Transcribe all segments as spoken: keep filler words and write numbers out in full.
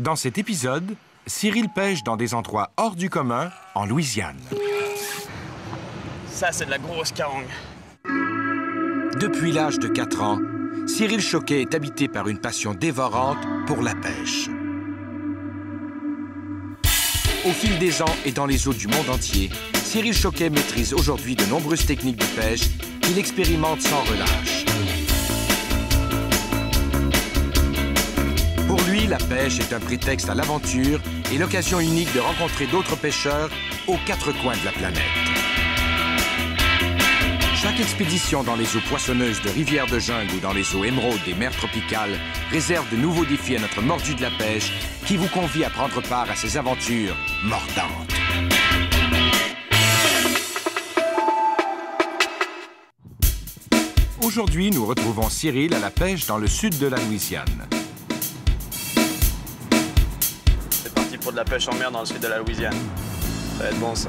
Dans cet épisode, Cyril pêche dans des endroits hors du commun en Louisiane. Ça, c'est de la grosse carangue. Depuis l'âge de quatre ans, Cyril Choquet est habité par une passion dévorante pour la pêche. Au fil des ans et dans les eaux du monde entier, Cyril Choquet maîtrise aujourd'hui de nombreuses techniques de pêche qu'il expérimente sans relâche. Pour lui, la pêche est un prétexte à l'aventure et l'occasion unique de rencontrer d'autres pêcheurs aux quatre coins de la planète. Chaque expédition dans les eaux poissonneuses de rivières de jungle ou dans les eaux émeraudes des mers tropicales réserve de nouveaux défis à notre mordu de la pêche qui vous convie à prendre part à ces aventures mordantes. Aujourd'hui, nous retrouvons Cyril à la pêche dans le sud de la Louisiane. C'est parti pour de la pêche en mer dans le sud de la Louisiane. Ça va être bon, ça.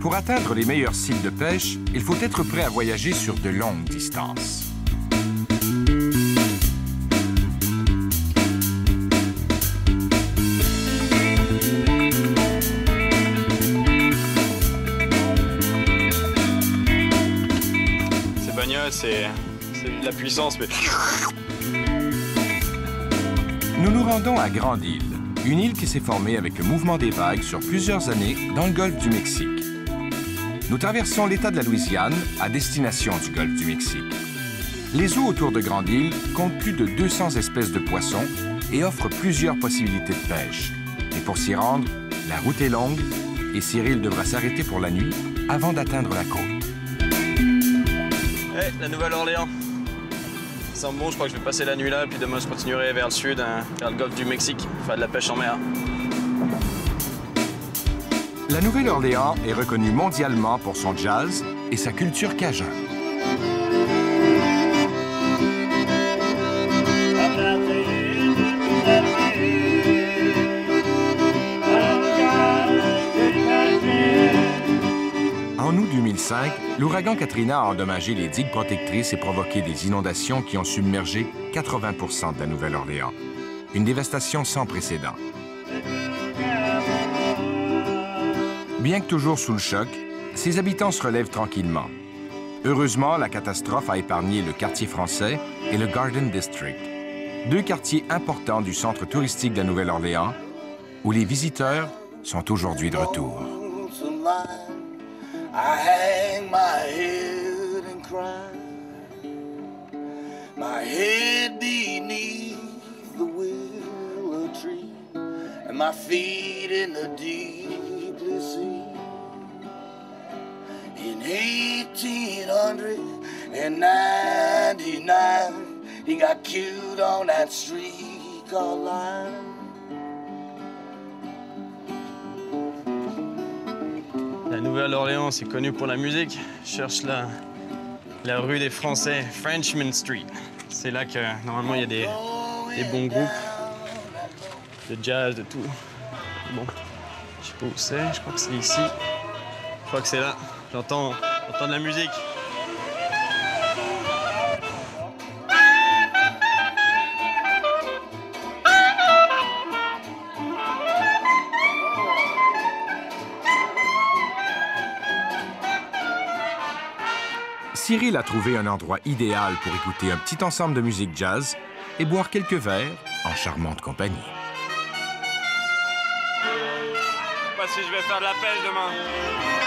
Pour atteindre les meilleurs sites de pêche, il faut être prêt à voyager sur de longues distances. C'est bagnole, c'est de la puissance, mais... Nous nous rendons à Grand Isle, une île qui s'est formée avec le mouvement des vagues sur plusieurs années dans le golfe du Mexique. Nous traversons l'État de la Louisiane à destination du golfe du Mexique. Les eaux autour de Grand Isle comptent plus de deux cents espèces de poissons et offrent plusieurs possibilités de pêche. Mais pour s'y rendre, la route est longue et Cyril devra s'arrêter pour la nuit avant d'atteindre la côte. Hey, la Nouvelle-Orléans. Ça sent bon, je crois que je vais passer la nuit là, puis demain je continuerai vers le sud, hein, vers le golfe du Mexique, faire de la pêche en mer. La Nouvelle-Orléans est reconnue mondialement pour son jazz et sa culture cajun. En août deux mille cinq, l'ouragan Katrina a endommagé les digues protectrices et provoqué des inondations qui ont submergé quatre-vingts pour cent de la Nouvelle-Orléans. Une dévastation sans précédent. Bien que toujours sous le choc, ses habitants se relèvent tranquillement. Heureusement, la catastrophe a épargné le quartier français et le Garden District, deux quartiers importants du centre touristique de la Nouvelle-Orléans, où les visiteurs sont aujourd'hui de retour. In eighteen ninety-nine, he got killed on that street called Lime. La Nouvelle-Orléans, c'est connu pour la musique. Je cherche la, la rue des Français, Frenchman Street. C'est là que, normalement, il y a des, des bons groupes de jazz, de tout. Bon, je sais pas où c'est, je crois que c'est ici. Je crois que c'est là. J'entends de la musique. Cyril a trouvé un endroit idéal pour écouter un petit ensemble de musique jazz et boire quelques verres en charmante compagnie. Je sais pas si je vais faire de la pêche demain.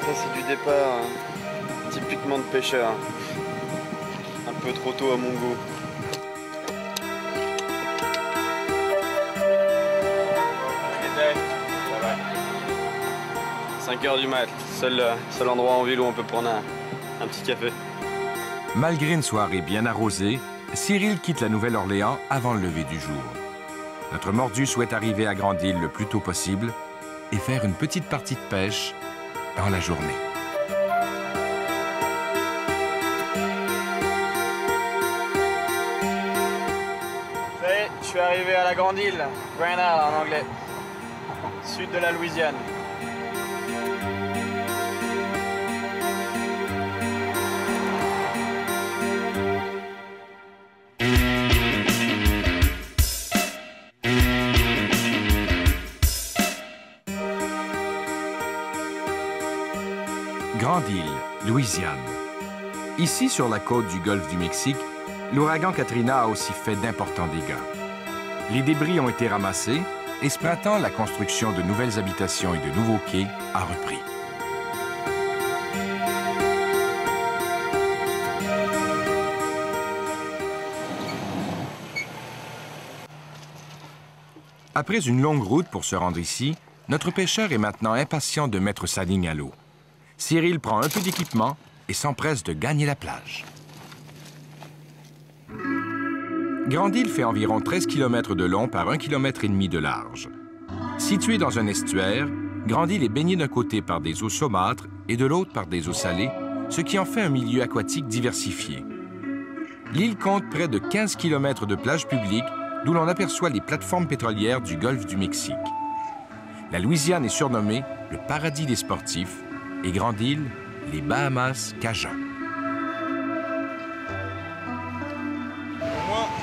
Ça, c'est du départ hein. Typiquement de pêcheur. Un peu trop tôt à mon goût. cinq heures du mat, seul, seul endroit en ville où on peut prendre un, un petit café. Malgré une soirée bien arrosée, Cyril quitte la Nouvelle-Orléans avant le lever du jour. Notre mordu souhaite arriver à Grand Isle le plus tôt possible et faire une petite partie de pêche dans la journée. suis arrivé à la Grande Île, Grand Isle en anglais, sud de la Louisiane. Grande Île, Louisiane. Ici, sur la côte du golfe du Mexique, l'ouragan Katrina a aussi fait d'importants dégâts. Les débris ont été ramassés et ce printemps, la construction de nouvelles habitations et de nouveaux quais a repris. Après une longue route pour se rendre ici, notre pêcheur est maintenant impatient de mettre sa ligne à l'eau. Cyril prend un peu d'équipement et s'empresse de gagner la plage. Grande Île fait environ treize kilomètres de long par un kilomètre et demi de large. Située dans un estuaire, Grande Île est baignée d'un côté par des eaux saumâtres et de l'autre par des eaux salées, ce qui en fait un milieu aquatique diversifié. L'île compte près de quinze kilomètres de plages publiques, d'où l'on aperçoit les plateformes pétrolières du golfe du Mexique. La Louisiane est surnommée le paradis des sportifs et Grande Île, les Bahamas Cajuns.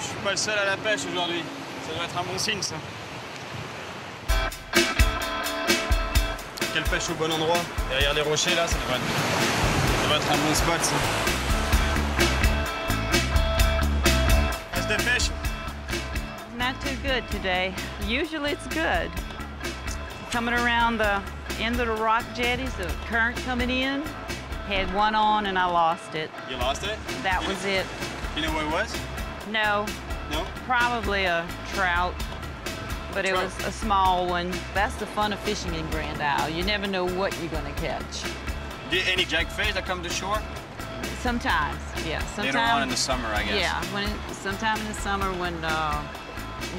Je suis pas le seul à la pêche aujourd'hui. Ça doit être un bon signe, ça. Quelle pêche au bon endroit. Derrière les rochers, là, ça devrait être, ça devrait être un bon spot, ça. How's the fish? Not too good today. Usually it's good. Coming around the end of the rock jetties, the current coming in. Had one on and I lost it. You lost it? That you was know, it. You know what it was? No. No? Probably a trout, but it was a small one. That's the fun of fishing in Grand Isle. You never know what you're going to catch. Do you, any jackfish that come to shore? Sometimes, yeah. Sometime, they don't want in the summer, I guess. Yeah, when it, sometime in the summer when uh,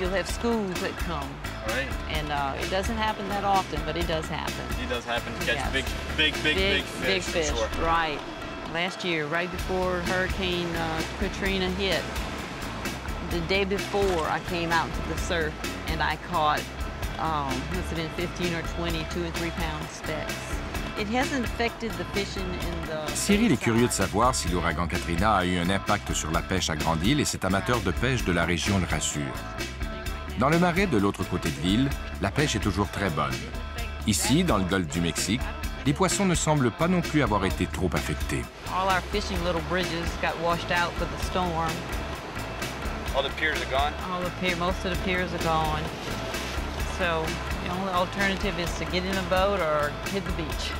you'll have schools that come. Right. And uh, it doesn't happen that often, but it does happen. It does happen to catch yes. big, big, big, big, big fish. Big fish, for sure. Right. Last year, right before Hurricane uh, Katrina hit, the day before I came out to the surf and I caught, um, must have been fifteen or twenty, two and three pound specks. It hasn't affected the fishing in the... Cyril est curieux de savoir si l'ouragan Katrina a eu un impact sur la pêche à Grande Île et cet amateur de pêche de la région le rassure. Dans le marais de l'autre côté de l'île, la pêche est toujours très bonne. Ici, dans le golfe du Mexique, les poissons ne semblent pas non plus avoir été trop affectés. All our fishing little bridges got washed out with the storm. All the piers are gone? All the pier, most of the piers are gone. So the only alternative is to get in a boat or hit the beach.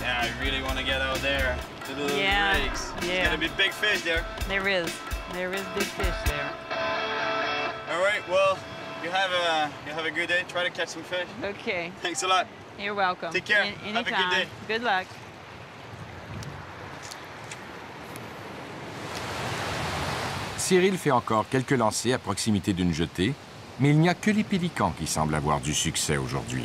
Yeah, I really want to get out there to the yeah, lakes. Yeah. There's going to be big fish there. There is. There is big fish there. All right, well, you have a, you have a good day. Try to catch some fish. Okay. Thanks a lot. You're welcome. Take care. Anytime. Have a good day. Good luck. Cyril fait encore quelques lancers à proximité d'une jetée, mais il n'y a que les pélicans qui semblent avoir du succès aujourd'hui.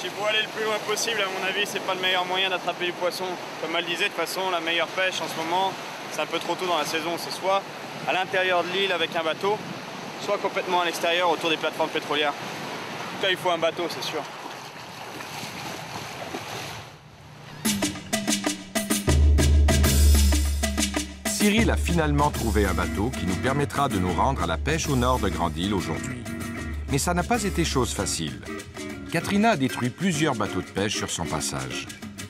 J'ai beau aller le plus loin possible, à mon avis, c'est pas le meilleur moyen d'attraper du poisson. Comme elle disait, de toute façon, la meilleure pêche en ce moment, c'est un peu trop tôt dans la saison, c'est soit à l'intérieur de l'île avec un bateau, soit complètement à l'extérieur, autour des plateformes pétrolières. En tout cas, il faut un bateau, c'est sûr. Cyril a finalement trouvé un bateau qui nous permettra de nous rendre à la pêche au nord de Grande Île aujourd'hui. Mais ça n'a pas été chose facile. Katrina a détruit plusieurs bateaux de pêche sur son passage.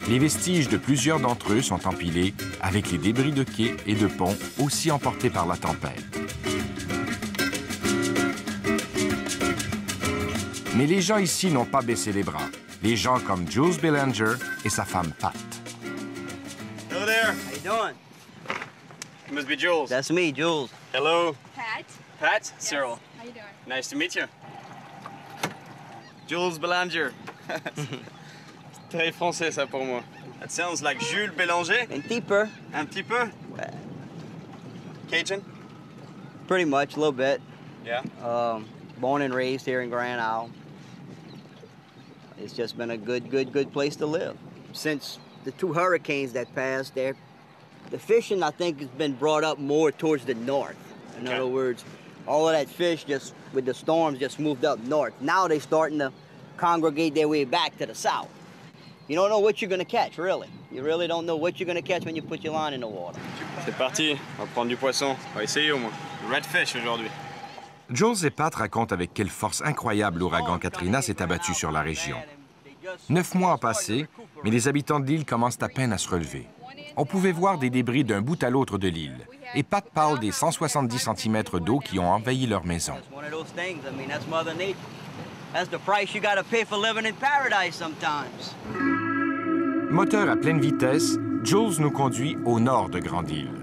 Les vestiges de plusieurs d'entre eux sont empilés avec les débris de quais et de ponts aussi emportés par la tempête. Mais les gens ici n'ont pas baissé les bras. Les gens comme Jules Belanger et sa femme Pat. Hello there. How you doing? It must be Jules. That's me, Jules. Hello. Pat. Pat? Yes. Cyril. How you doing? Nice to meet you. Jules Belanger. C'est très français, ça, pour moi. That sounds like Jules Bélanger. Un petit peu. Un petit peu? Ouais. Cajun? Pretty much, a little bit. Yeah. Um, born and raised here in Grand Isle. It's just been a good, good, good place to live. Since the two hurricanes that passed there, the fishing, I think, has been brought up more towards the north. In okay. other words, all of that fish just, with the storms, just moved up north. Now they're starting to congregate their way back to the south. You don't know what you're gonna catch, really. You really don't know what you're gonna catch when you put your line in the water. C'est parti, on va prendre du poisson. On va essayer au moins. Redfish aujourd'hui. Jules et Pat racontent avec quelle force incroyable l'ouragan Katrina s'est abattu sur la région. Neuf mois ont passé, mais les habitants de l'île commencent à peine à se relever. On pouvait voir des débris d'un bout à l'autre de l'île. Et Pat parle des cent soixante-dix centimètres d'eau qui ont envahi leur maison. Moteur à pleine vitesse, Jules nous conduit au nord de Grand Isle.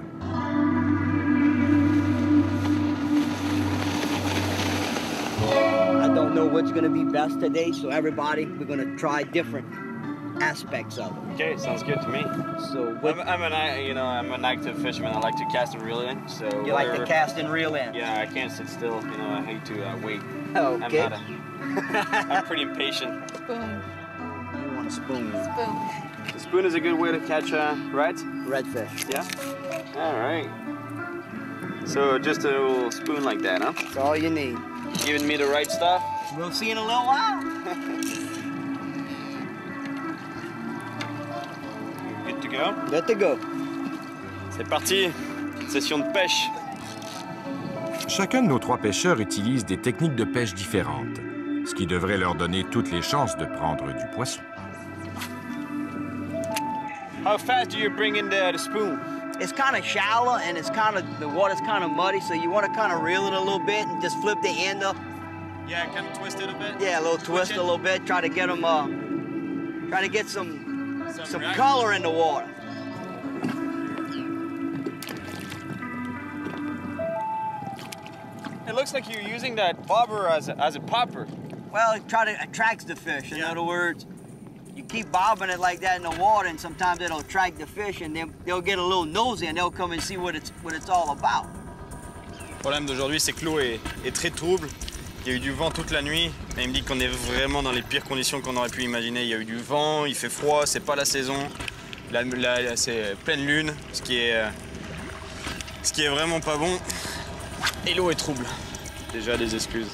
I don't know what's going to be best today, so everybody, we're going to try different aspects of it. Okay, sounds good to me. So I'm, I'm an, you know, I'm an active fisherman. I like to cast and reel in. So you like to cast and reel in? Yeah, I can't sit still. You know, I hate to uh, wait. Okay. I'm, not a, I'm pretty impatient. Spoon. You want a spoon? Spoon. The spoon is a good way to catch uh, red. Redfish. Yeah. All right. So just a little spoon like that, huh? That's all you need. Giving me the right stuff. We'll see in a little while. Good to go. Good to go. C'est parti. Session de pêche. Chacun de nos trois pêcheurs utilise des techniques de pêche différentes, ce qui devrait leur donner toutes les chances de prendre du poisson. How fast do you bring in the, the spoon? It's kind of shallow and it's kind of, the water's kind of muddy, so you want to kind of reel it a little bit and just flip the end up. Yeah, kind of twist it a bit. Yeah, a little twist, twist a little bit, try to get them, uh, try to get some, some, some color in the water. It looks like you're using that bobber as a, as a popper. Well, it try to attracts the fish, in yeah. other words. You keep bobbing it like that in the water, and sometimes it'll attract the fish, and they'll, they'll get a little nosy, and they'll come and see what it's, what it's all about. Le problème d'aujourd'hui, c'est que l'eau est, est très trouble. Il y a eu du vent toute la nuit, et il me dit qu'on est vraiment dans les pires conditions qu'on aurait pu imaginer. Il y a eu du vent, il fait froid, c'est pas la saison, la, la, c'est pleine lune, ce qui, est, ce qui est vraiment pas bon. Et l'eau est trouble. Déjà des excuses.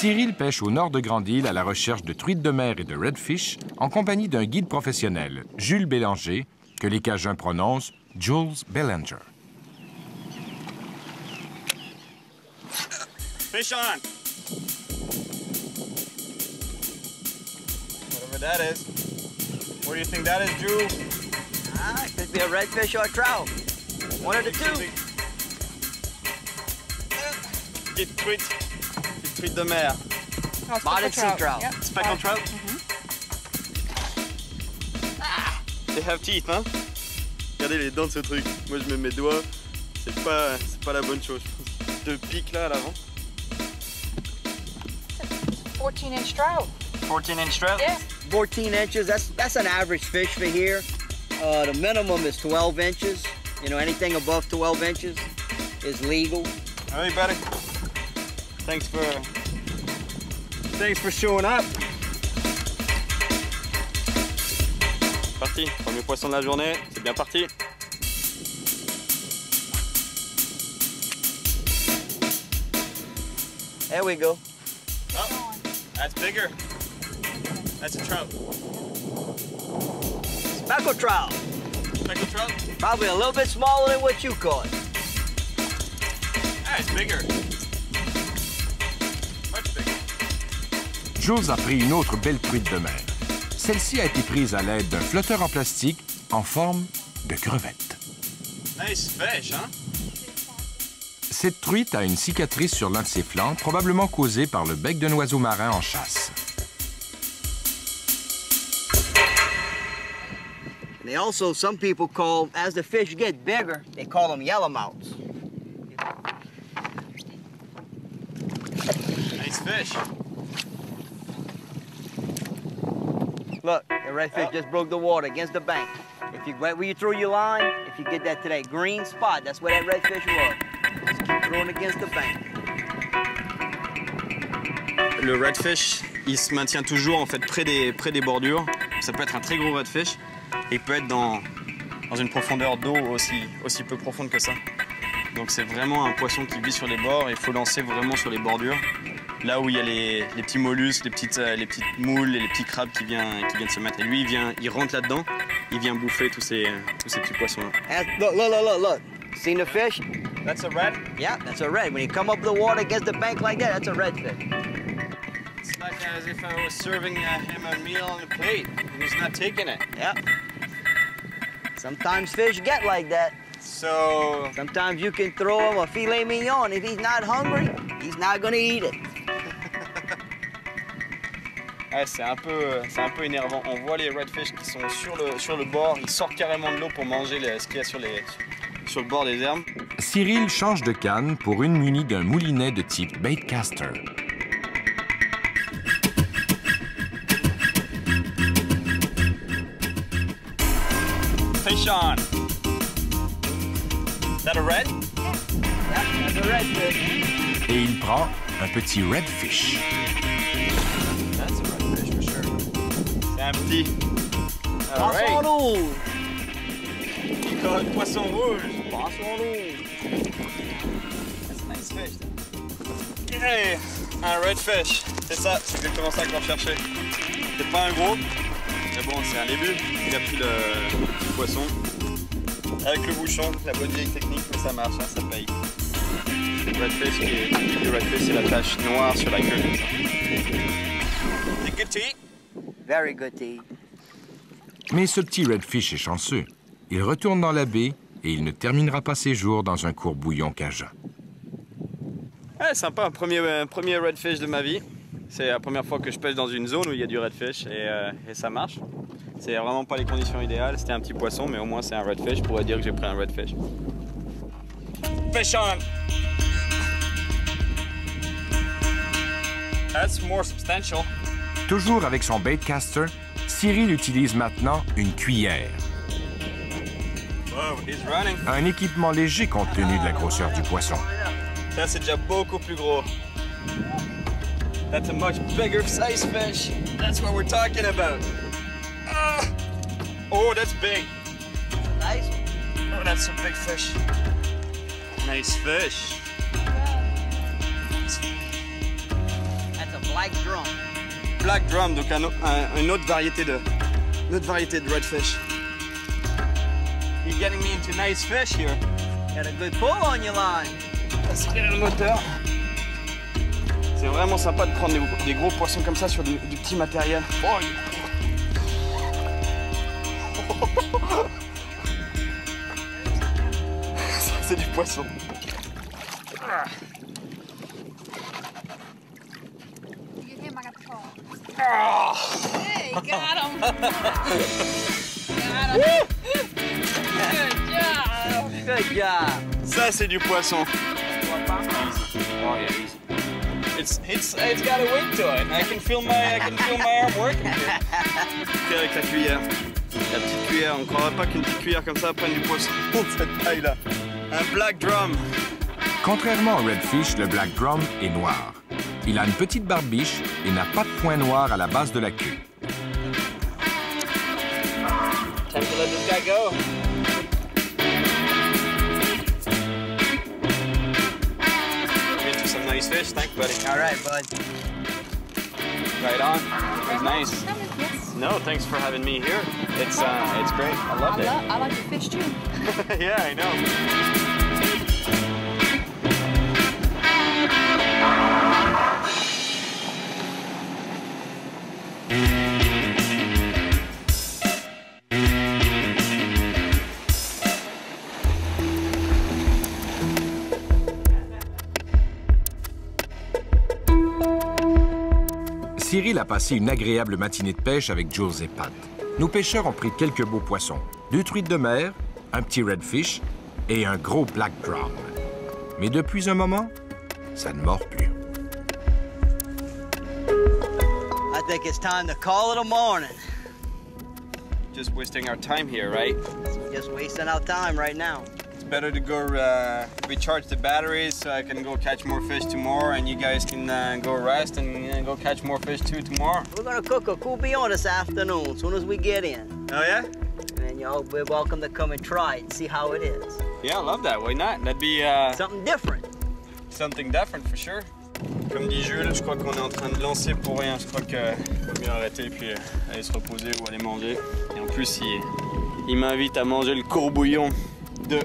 Cyril pêche au nord de Grand Isle à la recherche de truites de mer et de redfish en compagnie d'un guide professionnel, Jules Belanger, que les Cajuns prononcent Jules Belanger. Fish on! Whatever that is. What do you think that is, Jules? Ah, it could be a redfish or a trout. One of the two. Get truites. Truite de mer. Oh, spotted sea trout. Yep. Speckled trout? Mm-hmm. Ah, they have teeth, hein? Regardez les dents de ce truc. Moi, je mets mes doigts. C'est pas, c'est pas la bonne chose, je pense. Deux pics, là, à l'avant. fourteen inch trout. fourteen inch trout? Yeah. fourteen inches, that's, that's an average fish for here. Uh, the minimum is twelve inches. You know, anything above twelve inches is legal. All right, buddy. Thanks for, thanks for showing up. Parti, premier poisson de la journée, c'est bien parti. There we go. Oh, that's bigger. That's a trout. Speckled trout. Speckled trout? Probably a little bit smaller than what you caught. That's bigger. Jules a pris une autre belle truite de mer. Celle-ci a été prise à l'aide d'un flotteur en plastique en forme de crevette. Nice fish, hein? Cette truite a une cicatrice sur l'un de ses flancs, probablement causée par le bec d'un oiseau marin en chasse. And they also, some people call, as the fish get bigger, they call them yellowmouths. Nice fish. Look, the redfish oh. just broke the water against the bank. If you right where you threw your line, if you get that to that green spot, that's where that redfish was. Just keep throwing against the bank. le redfish, il se maintient toujours en fait près des, près des bordures. Ça peut être un très gros redfish et peut être dans, dans une profondeur d'eau aussi, aussi peu profonde que ça. Donc c'est vraiment un poisson qui vit sur les bords et il faut lancer vraiment sur les bordures. Là où il y a les, les petits mollusques, les petites, les petites moules et les petits crabes qui viennent, qui viennent se mettre. Et lui, il, vient, il rentre là-dedans, il vient bouffer tous ces, tous ces petits poissons-là. Look, look, look, look. Seen the fish? That's a red? Yeah, that's a red. When you come up the water against the bank like that, that's a redfish. It's like as if I was serving him a meal on a plate and he's not taking it. Yeah. Sometimes fish get like that. So... Sometimes you can throw him a filet mignon. If he's not hungry, he's not gonna eat it. Ouais, c'est un, un peu énervant. On voit les redfish qui sont sur le, sur le bord. Ils sortent carrément de l'eau pour manger les, ce qu'il y a sur, les, sur le bord des herbes. Cyril change de canne pour une munie d'un moulinet de type baitcaster. Fish on! Is that a red? Yeah, that's a redfish. Et il prend un petit redfish. Un petit poisson rouge. Encore poisson rouge. Poisson rouge. That's a nice fish. Yeah, un redfish. C'est ça, c'est exactement ça qu'on cherchait. C'est pas un gros, mais bon, c'est un début. Il a pris le, le petit poisson avec le bouchon, la bonne vieille technique, mais ça marche, hein, ça paye. Le redfish, qui est, redfish, c'est la tache noire sur la queue. C'est good to eat. Very good to eat. Mais ce petit redfish est chanceux. Il retourne dans la baie et il ne terminera pas ses jours dans un courbouillon cajun. Ouais, sympa, un premier, euh, premier redfish de ma vie. C'est la première fois que je pêche dans une zone où il y a du redfish et, euh, et ça marche. C'est vraiment pas les conditions idéales. C'était un petit poisson, mais au moins c'est un redfish. Je pourrais dire que j'ai pris un redfish. Fish on! That's more substantial. Toujours avec son baitcaster, Cyril utilise maintenant une cuillère. Wow, un équipement léger compte tenu de la grosseur du poisson. Ça, c'est déjà beaucoup plus gros. That's a much bigger size fish. That's what we're talking about. Ah! Oh, that's big. Nice. Oh, that's a big fish. Nice fish. That's a black drum. Black drum, donc un, un, une autre variété de, une autre variété de redfish. You're getting me into nice fish here. Got a good pull on your line. Let's get le moteur. C'est vraiment sympa de prendre des, des gros poissons comme ça sur du, du petit matériel. Oh, yeah. C'est du poisson. Ah. Oh. Hey, got him! Got him! Good job! Good job! Ça, c'est du poisson. Oh, yeah, easy. It's, it's, it's got a weight to it. I can feel my, I can feel my arm working. Okay, avec la cuillère. La petite cuillère, on ne croirait pas qu'une petite cuillère comme ça prenne du poisson de cette taille-là. Un black drum. Contrairement au redfish, le black drum est noir. Il a une petite barbiche et n'a pas de point noir à la base de la queue. Cyril a passé une agréable matinée de pêche avec Jules et Pat. Nos pêcheurs ont pris quelques beaux poissons, deux truites de mer, un petit redfish et un gros black drum. Mais depuis un moment, ça ne mord plus. I think it's time to call it a morning. Just wasting our time here, right? Just wasting our time right now. better to go uh, recharge the batteries so I can go catch more fish tomorrow, and you guys can uh, go rest and uh, go catch more fish too tomorrow. We're gonna cook a courbouillon this afternoon as soon as we get in. Oh yeah? And you know, we're welcome to come and try it and see how it is. Yeah, I love that. Why not? That'd be uh, something different. Something different for sure. Comme dit Jules, je crois qu'on est en train de lancer pour rien. Je crois qu'il vaut mieux arrêter et puis aller se reposer ou aller manger. Et en plus, il, il m'invite à manger le courbouillon de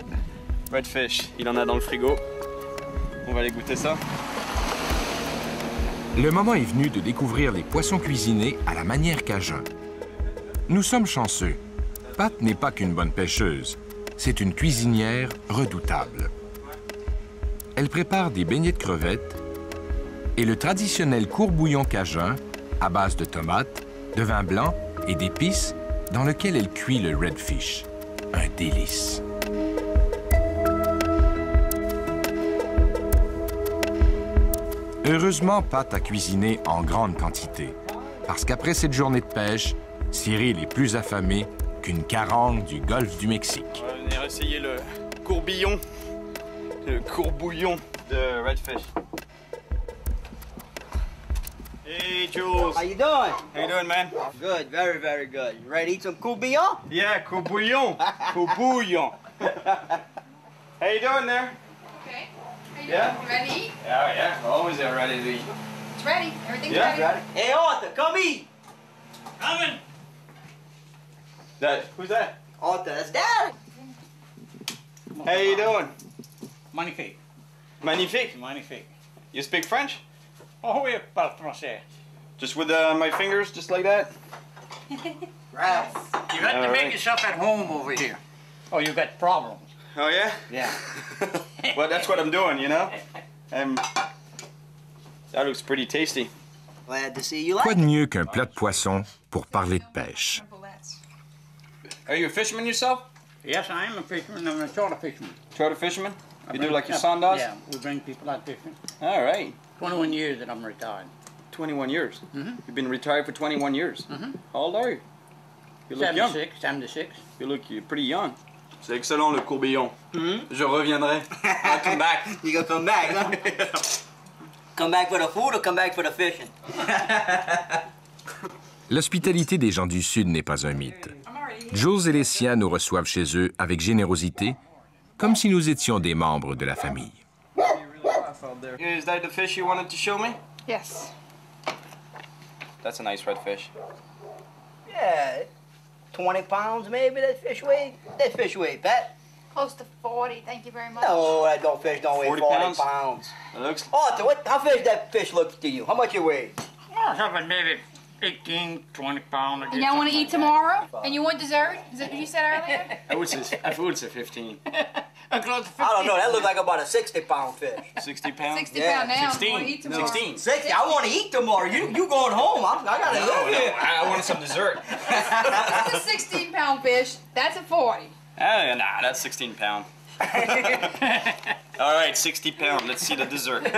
redfish. Il en a dans le frigo. On va aller goûter ça. Le moment est venu de découvrir les poissons cuisinés à la manière cajun. Nous sommes chanceux. Pat n'est pas qu'une bonne pêcheuse. C'est une cuisinière redoutable. Elle prépare des beignets de crevettes et le traditionnel courbouillon cajun à base de tomates, de vin blanc et d'épices dans lequel elle cuit le redfish. Un délice. Heureusement, Pat a cuisiné en grande quantité, parce qu'après cette journée de pêche, Cyril est plus affamé qu'une carangue du golfe du Mexique. On va essayer le courbouillon, le courbouillon de redfish. Hey, Jules. How you doing? How you doing, man? Good, very, very good. You ready to eat some courbouillon? Yeah, courbouillon. Courbouillon. How you doing there? Okay. How you yeah? doing? You ready to eat? Yeah, yeah. Always there, ready to eat. It's ready. Everything's yeah, ready. ready. Hey, Arthur, come eat. Coming. That, who's that? Arthur, that's Dad. How on, you doing? Magnifique. Magnifique? Magnifique. You speak French? Oh oui, parle français. Just with uh, my fingers, just like that? Right. You got All to right. make yourself at home over here. Oh, you got problems. Oh yeah? Yeah. Well, that's what I'm doing, you know? I'm... That looks pretty tasty. Glad to see you like it. Quoi de mieux qu'un plat de poisson pour parler de pêche? Are you a fisherman yourself? Yes, I am a fisherman. I'm a charter fisherman. Charter fisherman? You I do like your son does? Yeah, we bring people out fishing. All right. twenty-one years that I'm retired. twenty-one years? Mm-hmm. You've been retired for twenty-one years? Mm-hmm. How old are you? You look young. seventy-six. You look you're pretty young. C'est excellent le courbouillon. Mm-hmm. Je reviendrai. I'll come back. You gonna come back, huh? Come back for the food or come back for the fishing? L'hospitalité des gens du Sud n'est pas un mythe. Jules et les siens nous reçoivent chez eux avec générosité, comme si nous étions des membres de la famille. There. Is that the fish you wanted to show me? Yes. That's a nice redfish. Yeah, twenty pounds maybe that fish weigh? That fish weigh, Pat? Close to forty, thank you very much. No, that don't fish don't forty weigh forty pounds. pounds. It looks... Arthur, what, how fish that fish looks to you? How much it weighs? Well, something maybe eighteen, twenty pounds. And y'all want to eat tomorrow? And you want dessert? Is that what you said earlier? I would say, I would say fifteen. I don't know, that looks like about a sixty pound fish. sixty pounds? sixty yeah. pound now. sixteen. I eat tomorrow. sixteen. sixty. I want to eat tomorrow. You you going home. I'm, I got to no, live no. here. I wanted some dessert. That's a sixteen pound fish. That's a forty. Uh, nah, that's sixteen pound. All right, sixty pound. Let's see the dessert.